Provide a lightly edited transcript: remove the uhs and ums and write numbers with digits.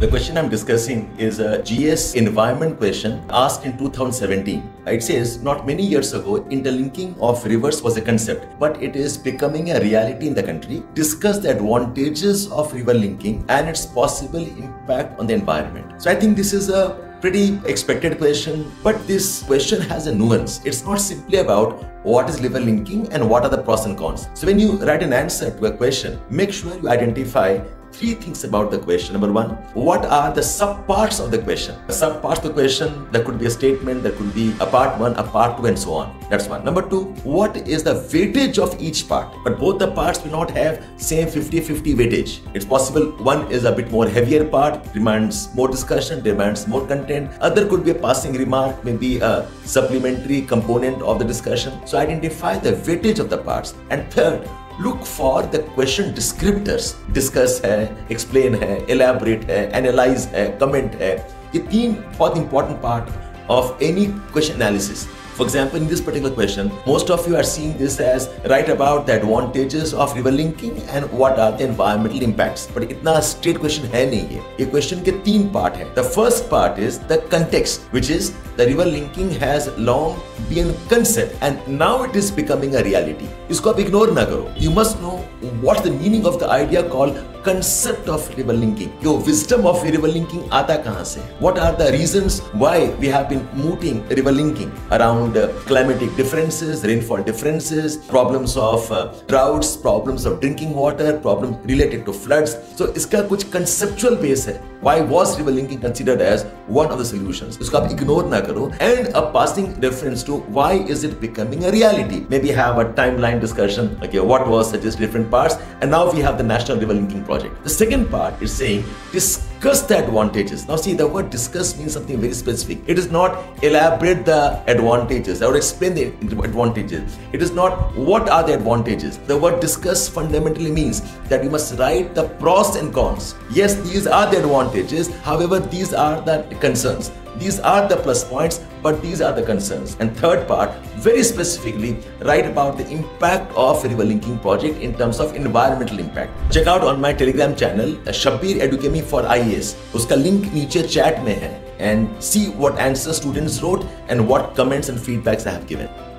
The question I'm discussing is a GS environment question asked in 2017. It says, not many years ago, interlinking of rivers was a concept, but it is becoming a reality in the country. Discuss the advantages of river linking and its possible impact on the environment. So I think this is a pretty expected question, but this question has a nuance. It's not simply about what is river linking and what are the pros and cons. So when you write an answer to a question, make sure you identify three things about the question. Number one, what are the subparts of the question? The subparts of the question, there could be a statement, there could be a part one, a part two, and so on. That's one. Number two, what is the weightage of each part? But both the parts will not have same 50-50 weightage. It's possible one is a bit more heavier part, demands more discussion, demands more content. Other could be a passing remark, maybe a supplementary component of the discussion. So identify the weightage of the parts. And third, look for the question descriptors. Discuss है, explain है, elaborate है, analyze है, comment है. ये तीन बहुत important part of any question analysis. For example, in this particular question, most of you are seeing this as write about the advantages of river linking and what are the environmental impacts. But इतना straight question है नहीं ये. ये question के तीन part है. The first part is the context, which is the river linking has long been a concept and now it is becoming a reality. इसको आप ignore ना करो. You must know what's the meaning of the idea called concept of river linking. Yo, wisdom of river linking आता कहाँ से? What are the reasons why we have been mooting river linking around climatic differences, rainfall differences, problems of droughts, problems of drinking water, problems related to floods. So इसका कुछ conceptual base है. Why was river linking considered as one of the solutions? इसको आप ignore ना करो. And a passing reference to why is it becoming a reality? Maybe have a timeline discussion. Okay, what was suggested different parts, and now we have the National River Linking Project. The second part is saying discuss the advantages. Now see, the word discuss means something very specific. It is not elaborate the advantages or explain the advantages. It is not what are the advantages. The word discuss fundamentally means that you must write the pros and cons. Yes, these are the advantages. However, these are the concerns. These are the plus points, but these are the concerns. And third part, very specifically, write about the impact of river linking project in terms of environmental impact. Check out on my Telegram channel, Shabbir Edukemy for IAS. Uska link niche chat mein hai, and see what answers students wrote and what comments and feedbacks I have given.